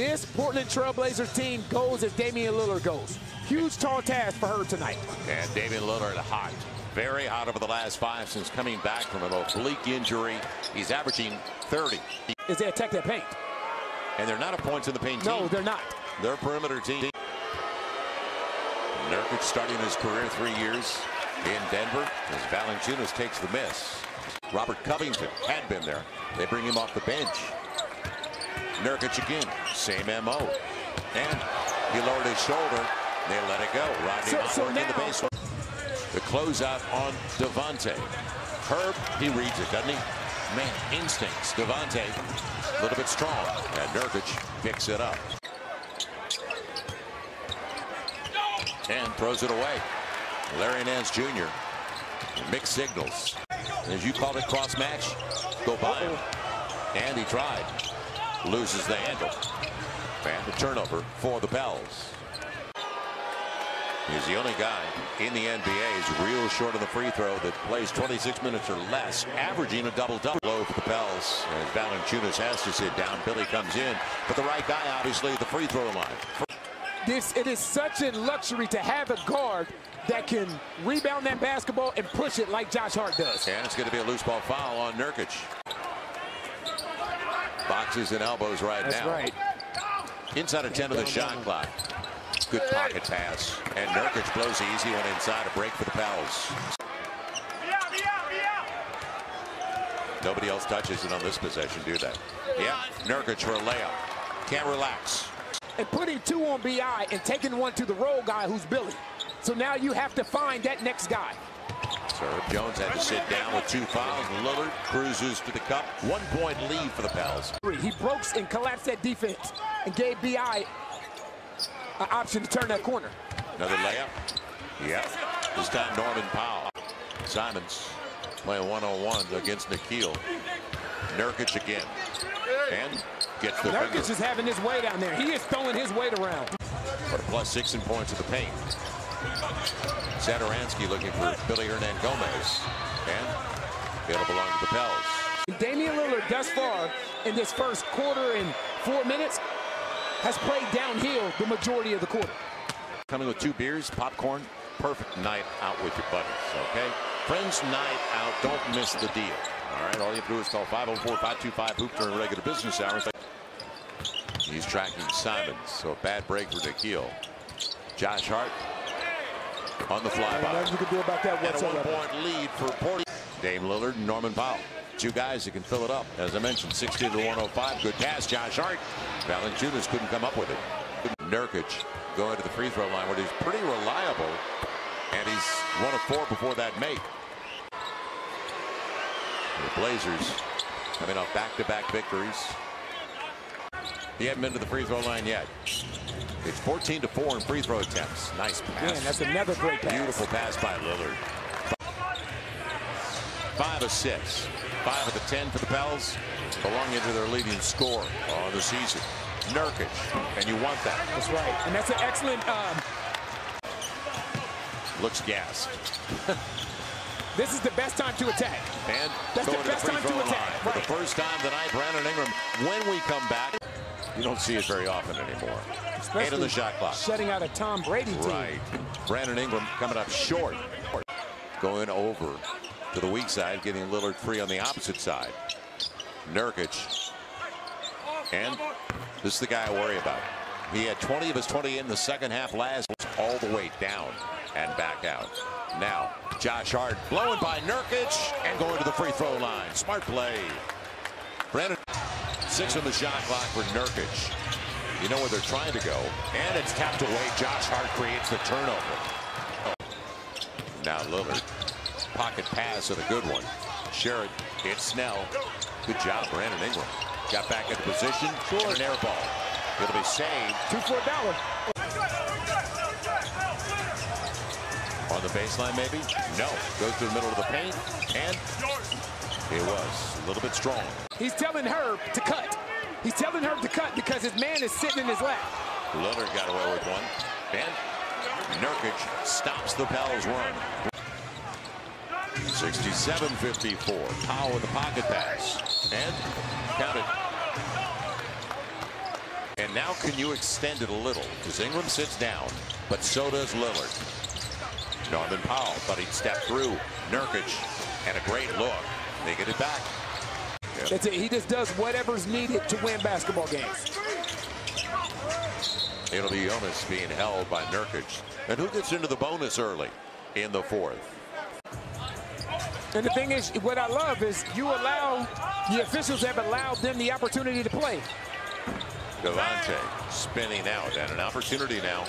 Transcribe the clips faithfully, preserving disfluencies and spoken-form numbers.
This Portland Trail Blazers team goes if Damian Lillard goes. Huge, tall task for her tonight. And Damian Lillard hot. Very hot over the last five since coming back from an oblique injury. He's averaging thirty. Is they attack that paint. And they're not a points in the paint team. No, they're not. They're a perimeter team. Nurkic starting his career three years in Denver as Valanciunas takes the miss. Robert Covington had been there. They bring him off the bench. Nurkic again, same M O. And he lowered his shoulder. They let it go. Rodney so, so now, in the baseline. The closeout on Devonte'. Herb, he reads it, doesn't he? Man, instincts. Devonte', a little bit strong. And Nurkic picks it up. And throws it away. Larry Nance Junior Mixed signals. As you called it, cross match. Go by him. And he tried. Loses the handle. And the turnover for the Pels. He's the only guy in the N B A is real short of the free throw that plays twenty-six minutes or less, averaging a double-double. Low for the Pels as Valanciunas has to sit down. Billy comes in, but the right guy obviously at the free throw line. This it is such a luxury to have a guard that can rebound that basketball and push it like Josh Hart does. And it's going to be a loose ball foul on Nurkic. Boxes and elbows right That's now. That's right. Inside of ten of the shot clock. Good pocket pass, and Nurkic blows the easy one inside. A break for the Pels. Be out, be out, be out. Nobody else touches it on this possession, do they? Yeah, Nurkic for a layup. Can't relax. And putting two on B I and taking one to the roll guy who's Billy. So now you have to find that next guy. So Herb Jones had to sit down with two fouls. Lillard cruises to the cup. One point lead for the Pels. He broke and collapsed that defense and gave B I an option to turn that corner. Another layup. Yeah. This time Norman Powell. Simons playing one-on-one against Nickeil. Nurkic again. And gets the Nurkic finger. Is having his weight down there. He is throwing his weight around. But a plus six in points at the paint. Satoransky looking for Willy Hernangómez. And it'll belong to the Pels. Damian Lillard thus far in this first quarter and four minutes has played downhill the majority of the quarter. Coming with two beers, popcorn, perfect night out with your buddies, okay? Friends night out, don't miss the deal. All right, all you have to do is call five oh four, five two five, hoop during regular business hours. He's tracking Simons, so a bad break for Nickeil. Josh Hart on the flyby. Nothing you can do about that whatsoever. And a one-point lead for Portland. Dame Lillard and Norman Powell. Two guys that can fill it up. As I mentioned, sixty to one oh five. Good pass, Josh Hart. Valanciunas couldn't come up with it. Nurkic going to the free throw line, where he's pretty reliable. And he's one of four before that make. The Blazers coming off back-to-back victories. He hasn't been to the free throw line yet. It's fourteen to four in free throw attempts. Nice pass. Man, that's another great pass. Beautiful pass by Lillard. Five assists. Five of the ten for the Pels, belonging to their leading scorer on the season. Nurkic, and you want that. That's right, and that's an excellent... Um... Looks gassed. This is the best time to attack. And that's the best time to attack. Right. For the first time tonight, Brandon Ingram, when we come back, you don't see it very often anymore. Especially eight on the shot clock. Shutting out a Tom Brady team. Right. Brandon Ingram coming up short. Going over to the weak side, getting Lillard free on the opposite side. Nurkic. And this is the guy I worry about. He had twenty of his twenty in the second half last, all the way down and back out. Now, Josh Hart blowing by Nurkic and going to the free throw line. Smart play. Brandon, six on the shot clock for Nurkic. You know where they're trying to go. And it's tapped away. Josh Hart creates the turnover. Now Lillard. Pocket pass and a good one. Sherrod hits Snell. Good job, Brandon Ingram. Got back into position. Sure. And an air ball. It'll be saved. Two for a dollar. On the baseline, maybe? No. Goes to the middle of the paint. And it was a little bit strong. He's telling Herb to cut. He's telling Herb to cut because his man is sitting in his lap. Lillard got away with one. And Nurkic stops the Pels run. sixty-seven fifty-four. Powell with the pocket pass. And count it. And And now can you extend it a little? Because Ingram sits down, but so does Lillard. Norman Powell thought he'd step through. Nurkic, and a great look. They get it back. Yeah. That's it. He just does whatever's needed to win basketball games. It'll be Jonas being held by Nurkic. And who gets into the bonus early in the fourth? And the thing is, what I love is you allow, the officials have allowed them the opportunity to play. Devonte' spinning out, and an opportunity now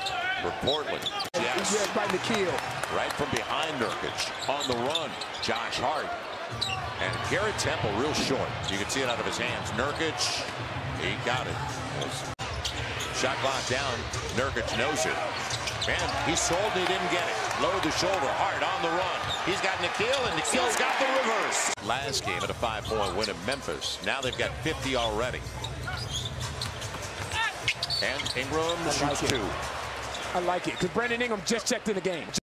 for Portland. Yes, yes by Nickeil. Right from behind Nurkic, on the run, Josh Hart. And Garrett Temple real short. You can see it out of his hands. Nurkic, he got it. Shot clock down, Nurkic knows it. Man, he sold and he didn't get it. Lowered the shoulder, Hart on the run. He's got Nickeil, and Nickeil's got the reverse. Last game at a five-point win in Memphis. Now they've got fifty already. And Ingram shoots two. I like it, because Brandon Ingram just checked in the game.